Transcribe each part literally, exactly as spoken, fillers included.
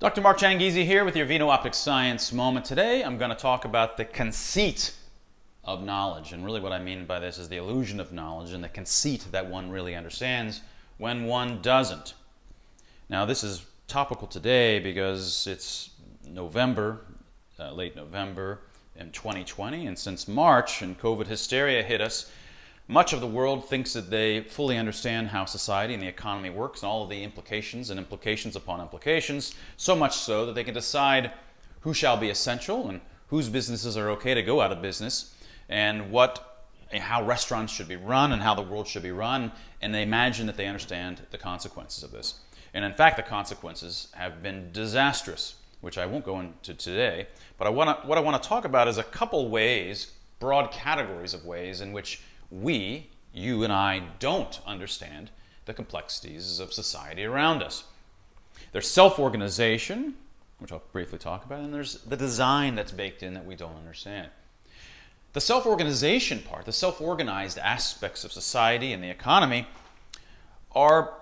Doctor Mark Changizi here with your Veno Optic Science Moment. Today I'm going to talk about the conceit of knowledge, and really what I mean by this is the illusion of knowledge and the conceit that one really understands when one doesn't. Now this is topical today because it's November, uh, late November in twenty twenty, and since March and COVID hysteria hit us, much of the world thinks that they fully understand how society and the economy works and all of the implications and implications upon implications, so much so that they can decide who shall be essential and whose businesses are okay to go out of business, and what, how restaurants should be run and how the world should be run, and they imagine that they understand the consequences of this. And in fact, the consequences have been disastrous, which I won't go into today, but I wanna, what I want to talk about is a couple ways, broad categories of ways in which we, you and I, don't understand the complexities of society around us. There's self-organization, which I'll briefly talk about, and there's the design that's baked in that we don't understand. The self-organization part, the self-organized aspects of society and the economy, are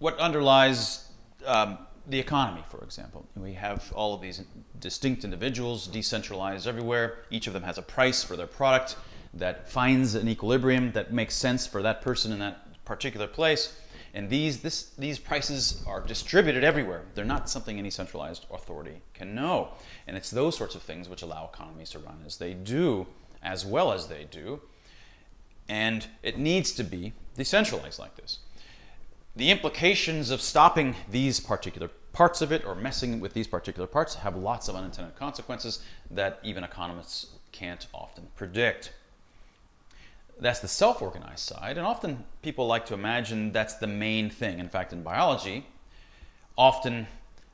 what underlies um, the economy, for example. We have all of these distinct individuals, decentralized everywhere. Each of them has a price for their product that finds an equilibrium that makes sense for that person in that particular place. And these, this, these prices are distributed everywhere. They're not something any centralized authority can know. And it's those sorts of things which allow economies to run as they do, as well as they do. And it needs to be decentralized like this. The implications of stopping these particular parts of it or messing with these particular parts have lots of unintended consequences that even economists can't often predict. That's the self-organized side, and often people like to imagine that's the main thing. In fact, in biology, often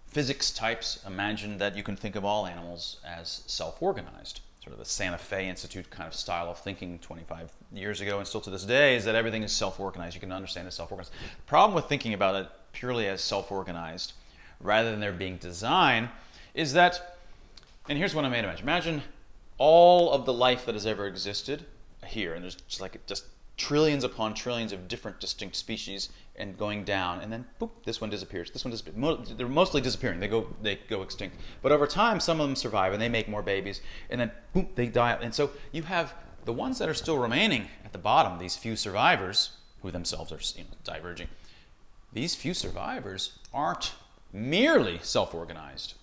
physics types imagine that you can think of all animals as self-organized. Sort of the Santa Fe Institute kind of style of thinking twenty-five years ago and still to this day is that everything is self-organized. You can understand it's self-organized. The problem with thinking about it purely as self-organized rather than there being design is that, and here's what I made imagine. Imagine all of the life that has ever existed here, and there's just like just trillions upon trillions of different distinct species, and going down, and then boop, this one disappears, this one disappears. They're mostly disappearing. They go, they go extinct. But over time, some of them survive, and they make more babies, and then boop, they die. And so you have the ones that are still remaining at the bottom, these few survivors, who themselves are, you know, diverging. These few survivors aren't merely self-organized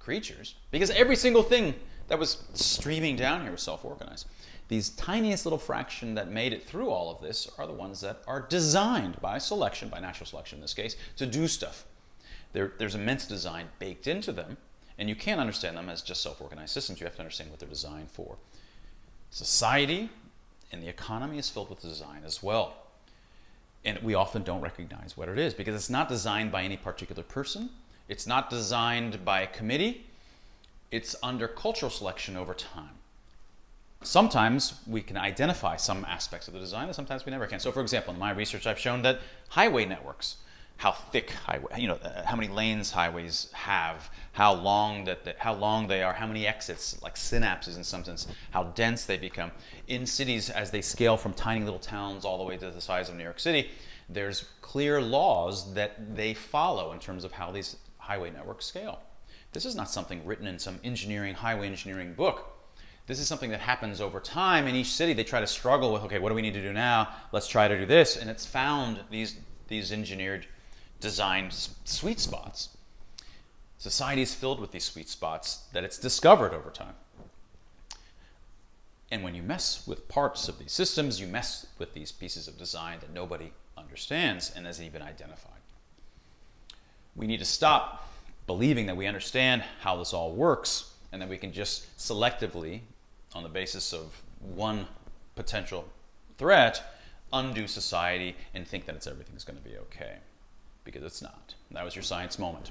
creatures, because every single thing that was streaming down here was self-organized. These tiniest little fraction that made it through all of this are the ones that are designed by selection, by natural selection in this case, to do stuff. There, there's immense design baked into them, and you can't understand them as just self-organized systems. You have to understand what they're designed for. Society and the economy is filled with design as well. And we often don't recognize what it is, because it's not designed by any particular person. It's not designed by a committee. It's under cultural selection over time. Sometimes we can identify some aspects of the design, and sometimes we never can. So, for example, in my research, I've shown that highway networks, how thick highway, you know, uh, how many lanes highways have, how long that, that, how long they are, how many exits, like synapses in some sense, how dense they become. In cities, as they scale from tiny little towns all the way to the size of New York City, there's clear laws that they follow in terms of how these highway networks scale. This is not something written in some engineering, highway engineering book. This is something that happens over time. In each city, they try to struggle with, okay, what do we need to do now? Let's try to do this. And it's found these, these engineered, designed sweet spots. Society is filled with these sweet spots that it's discovered over time. And when you mess with parts of these systems, you mess with these pieces of design that nobody understands and has even identified. We need to stop believing that we understand how this all works and that we can just selectively, on the basis of one potential threat, undo society and think that it's everything's going to be okay, because it's not. That was your science moment.